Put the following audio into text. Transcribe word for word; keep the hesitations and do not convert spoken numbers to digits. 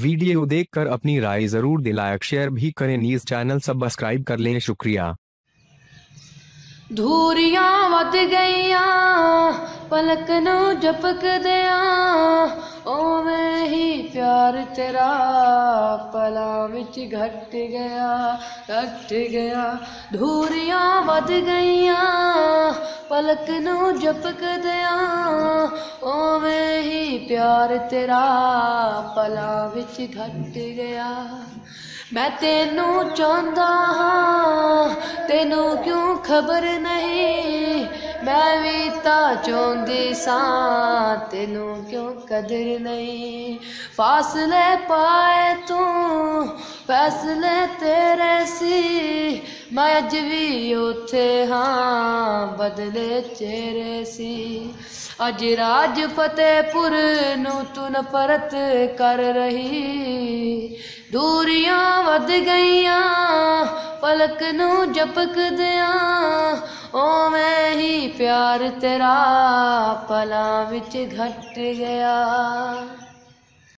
Video देखकर अपनी राय जरूर दें, लाइक शेयर भी करें, न्यूज चैनल सब्सक्राइब कर लें। शुक्रिया। धूरियां मत गईया पलक नू झपक दिया, ओ मैं ही प्यार तेरा पला विच घट गया घट गया। धूरियां मत गईया पलक नू झपक दिया, ओ मैं ही प्यार तेरा पला विच घट गया। मैं तेनू चाहता हाँ तेनू क्यों खबर नहीं, मैं भी ता चाहती सा तेनू क्यों कदर नहीं। फासले पाए तू फैसले तेरे सी, मैं अज भी उथे हाँ बदले चेहरे सी। अज राज फतेहपुर नू तू नफरत कर रही, दूरियां वध गईया पलक नू झपक दिया, ओ मैं ही प्यार तेरा पलां विच घट गया।